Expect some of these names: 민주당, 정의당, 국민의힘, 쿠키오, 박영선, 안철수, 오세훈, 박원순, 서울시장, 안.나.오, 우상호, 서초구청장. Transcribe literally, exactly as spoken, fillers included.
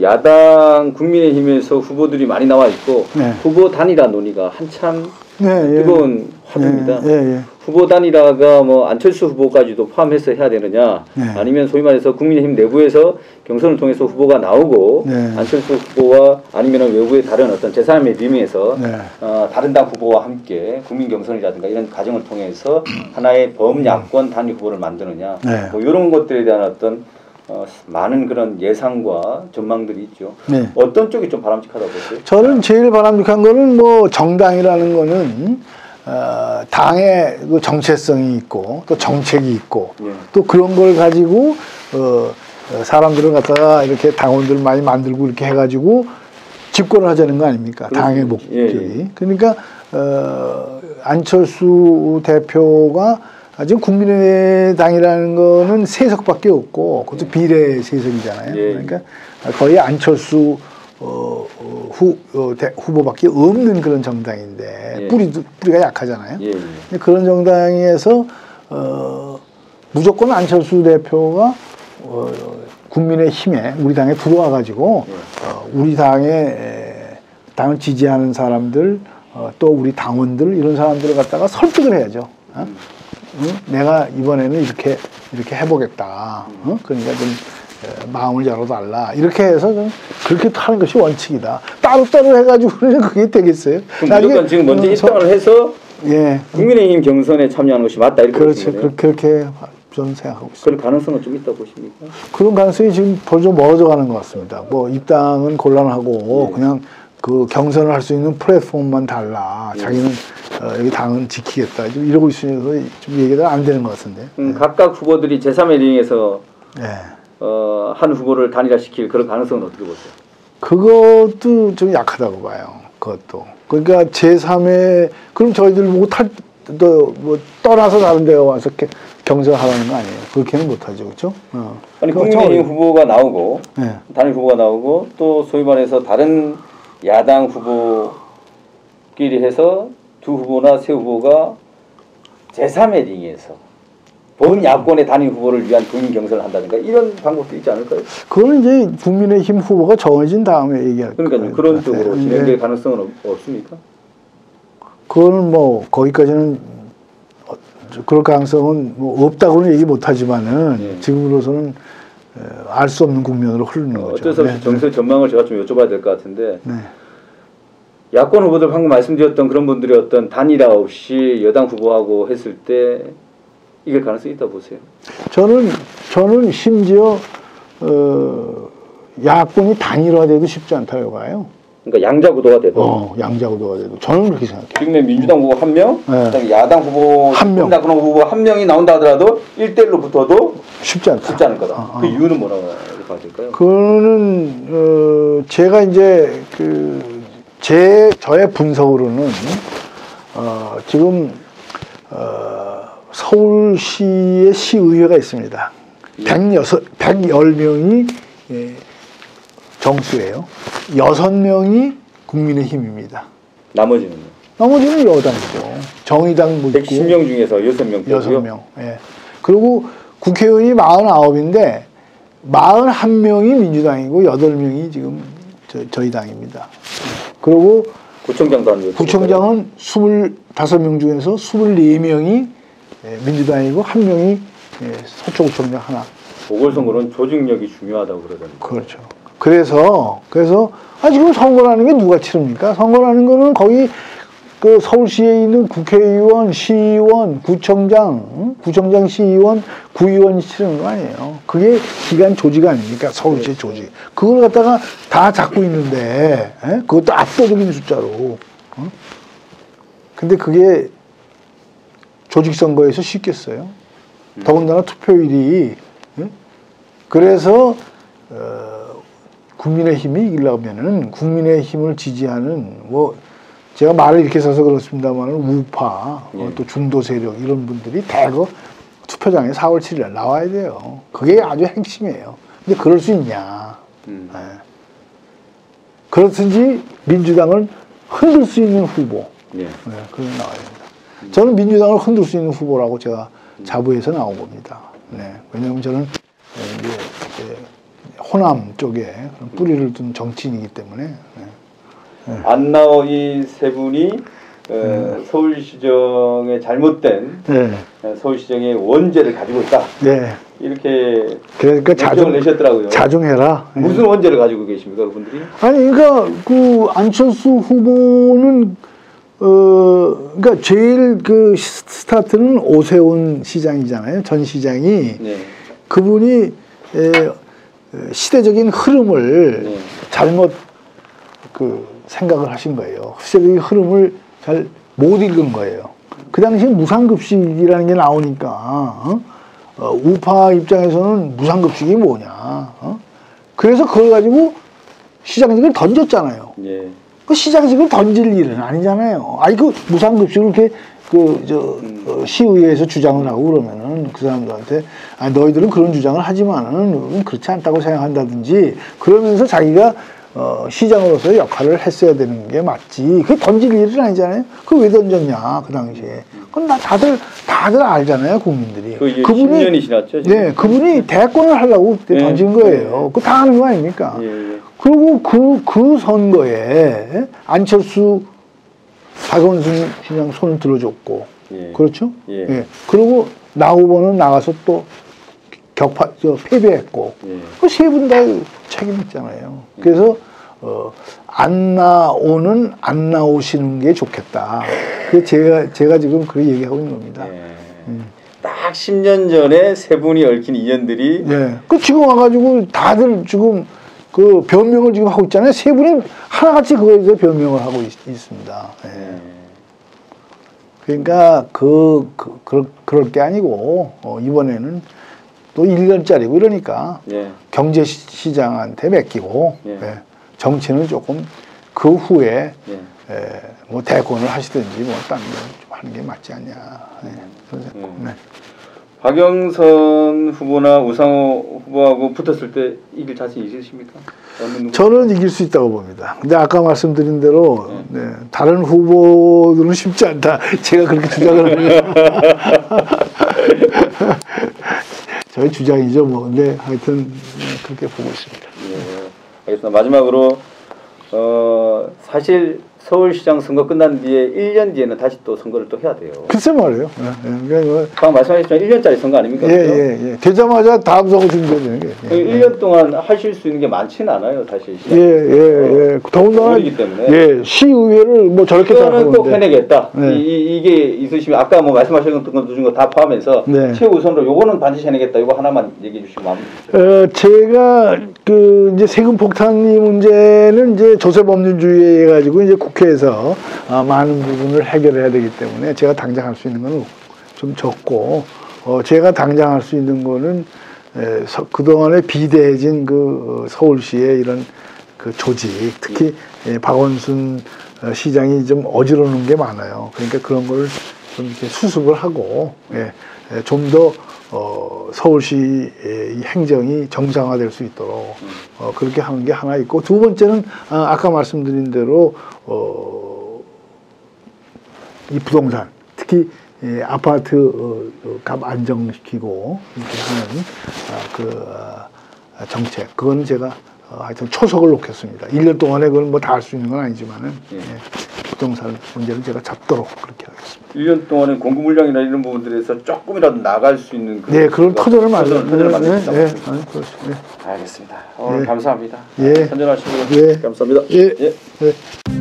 지금 야당 국민의힘에서 후보들이 많이 나와 있고 네. 후보 단일화 논의가 한참 네, 예. 뜨거운 화두입니다. 예, 예, 예. 후보 단일화가 뭐 안철수 후보까지도 포함해서 해야 되느냐 네. 아니면 소위 말해서 국민의힘 내부에서 경선을 통해서 후보가 나오고 네. 안철수 후보와 아니면 외부의 다른 어떤 제삼의 리밍에서 네. 어, 다른 당 후보와 함께 국민 경선이라든가 이런 과정을 통해서 하나의 범야권 단일 후보를 만드느냐 네. 뭐 이런 것들에 대한 어떤 어, 많은 그런 예상과 전망들이 있죠. 네. 어떤 쪽이 좀 바람직하다고 보세요? 저는 제일 바람직한 거는 뭐 정당이라는 거는 어, 당의 그 정체성이 있고 또 정책이 있고 네. 또 그런 걸 가지고 어, 사람들을 갖다가 이렇게 당원들을 많이 만들고 이렇게 해가지고 집권을 하자는 거 아닙니까? 그렇군요. 당의 목적이. 예, 예. 그러니까 어, 안철수 대표가 지금 국민의당이라는 거는 세석밖에 없고 그것도 비례 세석이잖아요. 예. 그러니까 거의 안철수 어, 어, 후, 어, 대, 후보밖에 없는 그런 정당인데 예. 뿌리도, 뿌리가 약하잖아요. 예. 근데 그런 정당에서 어, 무조건 안철수 대표가 어, 국민의힘에 우리 당에 들어와 가지고 예. 어, 우리 당에 당을 지지하는 사람들 어, 또 우리 당원들 이런 사람들을 갖다가 설득을 해야죠. 어? 음. 응? 내가 이번에는 이렇게 이렇게 해보겠다. 응? 그러니까 좀 마음을 열어달라. 이렇게 해서 좀 그렇게 하는 것이 원칙이다. 따로따로 해가지고 그냥 그게 되겠어요? 나중에 지금 먼저 음, 입당을 해서 예. 국민의힘 경선에 참여하는 것이 맞다. 이렇게 그렇죠. 그렇게, 그렇게 저는 생각하고 있습니다. 그럴 가능성은 좀 있다고 보십니까? 그런 가능성이 지금 벌써 멀어져가는 것 같습니다. 뭐 입당은 곤란하고 예. 그냥 그 경선을 할 수 있는 플랫폼만 달라. 예. 자기는 어, 여기 당은 지키겠다. 지금 이러고 있으면서 좀 얘기가 안 되는 것 같은데. 음, 네. 각각 후보들이 제삼의 리그에서 네. 어, 한 후보를 단일화시킬 그런 가능성은 어떻게 보세요? 그것도 좀 약하다고 봐요. 그것도. 그러니까 제삼의 그럼 저희들 못할 또 뭐 떠나서 다른 데 와서 경선하라는 거 아니에요. 그렇게는 못하죠, 그렇죠? 어. 아니 국민의힘 후보가 나오고 네. 단일 후보가 나오고 또 소위 말해서 다른 야당 후보끼리 해서. 두 후보나 세 후보가 제삼의 링에서 본 야권의 단일 후보를 위한 국민 경선을 한다든가 이런 방법도 있지 않을까요? 그거는 이제 국민의힘 후보가 정해진 다음에 얘기할 거예요. 그러니까 그런 쪽으로 진행될 가능성은 없습니까? 그거는 뭐 거기까지는 그럴 가능성은 뭐 없다고는 얘기 못하지만은 네. 지금으로서는 알 수 없는 국면으로 흐르는 어, 거죠. 어쩔 수 없이 네. 정세 전망을 제가 좀 여쭤봐야 될 것 같은데. 네. 야권 후보들 방금 말씀드렸던 그런 분들이 어떤 단일화 없이 여당 후보하고 했을 때 이길 가능성이 있다 보세요. 저는 저는 심지어 어, 야권이 단일화돼도 쉽지 않다고 봐요. 그러니까 양자구도가 돼도. 어, 양자구도가 돼도. 저는 그렇게 생각해요. 지금의 민주당 후보 한 명, 네. 야당 후보 한 명, 야권 후보 한 명이 나온다 하더라도 일 대 일로 붙어도 쉽지 않다. 쉽지 않을 거다. 어, 어. 그 이유는 뭐라고 봐야 될까요? 그거는 어, 제가 이제 그. 제 저의 분석으로는 어, 지금 어, 서울시의 시의회가 있습니다. 예. 백십육, 백십 명이 예, 정수예요. 여섯 명이 국민의힘입니다. 나머지는? 나머지는 여당이죠. 정의당 묻고 백십 명 중에서 여섯 명 여섯 명. 예. 그리고 국회의원이 사십구 명인데 사십일 명이 민주당이고 여덟 명이 지금 저, 저희 당입니다. 그리고 구청장도 안 구청장은 이십오 명 중에서 이십사 명이 민주당이고 한 명이 서초구청장 하나. 보궐선거는 조직력이 중요하다고 그러던데. 그렇죠. 그래서 그래서 아 지금 선거라는 게 누가 치릅니까? 선거라는 거는 거기 그 서울시에 있는 국회의원, 시의원, 구청장, 구청장, 시의원, 구의원이 치르는 거 아니에요. 그게 기관 조직 아닙니까? 서울시 조직. 그걸 갖다가 다 잡고 있는데 에? 그것도 압도적인 숫자로. 어? 근데 그게 조직선거에서 쉽겠어요? 음. 더군다나 투표율이. 응? 그래서 어, 국민의힘이 이기려면은 국민의힘을 지지하는 뭐 제가 말을 이렇게 써서 그렇습니다만 우파, 예. 어, 또 중도 세력 이런 분들이 대거 투표장에 사월 칠일 날 나와야 돼요. 그게 아주 핵심이에요. 근데 그럴 수 있냐. 음. 예. 그렇든지 민주당을 흔들 수 있는 후보. 예. 예, 그런 나와야 됩니다. 음. 저는 민주당을 흔들 수 있는 후보라고 제가 자부해서 나온 겁니다. 네. 왜냐하면 저는 예, 예, 호남 쪽에 그런 뿌리를 둔 정치인이기 때문에. 네. 네. 안나와 이 세 분이 네. 서울시정의 잘못된 네. 서울시정의 원죄를 가지고 있다. 네. 이렇게 그러니까 자정 내셨더라고요. 자중해라. 무슨 원죄를 가지고 계십니까, 그분들이? 아니, 그러니까 그 안철수 후보는 어 그러니까 제일 그 스타트는 오세훈 시장이잖아요. 전 시장이 네. 그분이 에, 시대적인 흐름을 네. 잘못 그 생각을 하신 거예요. 시대적인 흐름을 잘 못 읽은 거예요. 그 당시에 무상급식이라는 게 나오니까 어? 어, 우파 입장에서는 무상급식이 뭐냐. 어? 그래서 그걸 가지고 시장직을 던졌잖아요. 네. 그 시장직을 던질 일은 아니잖아요. 아니 그 무상급식을 이렇게 그 저 시의회에서 주장을 하고 그러면은 그 사람들한테 아 너희들은 그런 주장을 하지만은 그렇지 않다고 생각한다든지 그러면서 자기가 어 시장으로서의 역할을 했어야 되는 게 맞지. 그 던질 일은 아니잖아요. 그 왜 던졌냐 그 당시에. 그건 나 다들 다들 알잖아요 국민들이. 그 그분이 십 년이 지났죠. 지금? 네, 그분이 대권을 하려고 그때 네. 던진 거예요. 그거 다 아는 거 아닙니까? 예, 예. 그리고 그, 그 선거에 안철수, 박원순 시장 손을 들어줬고, 예. 그렇죠? 예. 예. 그리고 나 후보는 나가서 또 격파, 저, 패배했고, 예. 그 세 분 다 책임있잖아요. 예. 그래서, 어, 안 나오는 안 나오시는 게 좋겠다. 그게 제가, 제가 지금 그렇게 얘기하고 있는 겁니다. 예. 음. 딱 십 년 전에 세 분이 얽힌 인연들이. 예. 그 지금 와가지고 다들 지금 그 변명을 지금 하고 있잖아요. 세 분이 하나같이 그거에 대해서 변명을 하고 있, 있습니다. 예. 그러니까 그, 그, 그럴, 그럴 게 아니고 어, 이번에는 또 일 년짜리고 이러니까 예. 경제시장한테 맡기고 예. 예. 정치는 조금 그 후에 예. 예, 뭐 대권을 하시든지 뭐 다른 걸 좀 하는 게 맞지 않냐. 예. 그래서, 음. 네. 박영선 후보나 우상호 후보하고 붙었을 때 이길 자신 있으십니까? 저는 이길 수 있다고 봅니다. 근데 아까 말씀드린 대로 네. 네, 다른 후보들은 쉽지 않다. 제가 그렇게 주장을 합니다. 저의 주장이죠. 뭐. 근데 하여튼 그렇게 보고 있습니다. 예, 알겠습니다. 마지막으로 어, 사실 서울시장 선거 끝난 뒤에 일 년 뒤에는 다시 또 선거를 또 해야 돼요. 글쎄 말이에요. 예, 예. 방금 말씀하셨지만 일 년짜리 선거 아닙니까? 예, 예, 예. 되자마자 다음 선거 준비해야 돼요. 예, 예. 일 년 동안 하실 수 있는 게 많지는 않아요, 사실. 예, 예, 예. 더군다나 예, 시의회를 뭐 저렇게 이거는 꼭 해내겠다. 예. 이, 이게 있으시면 아까 뭐 말씀하셨던 것 두준 거 다 포함해서 네. 최우선으로 요거는 반드시 해내겠다. 요거 하나만 얘기해 주시면 마무리 주세요. 어, 제가 그 이제 세금 폭탄이 문제는 이제 조세 법률주의에 가지고 이제 국회에서 어, 많은 부분을 해결해야 되기 때문에 제가 당장 할 수 있는 건 좀 적고 어, 제가 당장 할 수 있는 거는 에, 서, 그동안에 비대해진 그 어, 서울시의 이런 그 조직 특히 예, 박원순 어, 시장이 좀 어지러운 게 많아요. 그러니까 그런 걸 좀 이렇게 수습을 하고 예, 예, 좀 더 어, 서울시 행정이 정상화될 수 있도록 어, 그렇게 하는 게 하나 있고 두 번째는 어, 아까 말씀드린 대로 어, 이 부동산 특히 예, 아파트 어, 값 안정시키고 이렇게 하는 어, 그 어, 정책 그건 제가 어, 하여튼 초석을 놓겠습니다. 일 년 동안에 그건 뭐 다 할 수 있는 건 아니지만은 예. 예. 부동산 문제를 제가 잡도록 그렇게 하겠습니다. 일 년 동안에 공급 물량이나 이런 부분들에서 조금이라도 나갈 수 있는 그런 네, 그런 터전을 만들겠습니다. 네, 네, 네. 알겠습니다. 오늘 네. 감사합니다. 예. 선전하시고 예. 감사합니다. 예. 예. 예.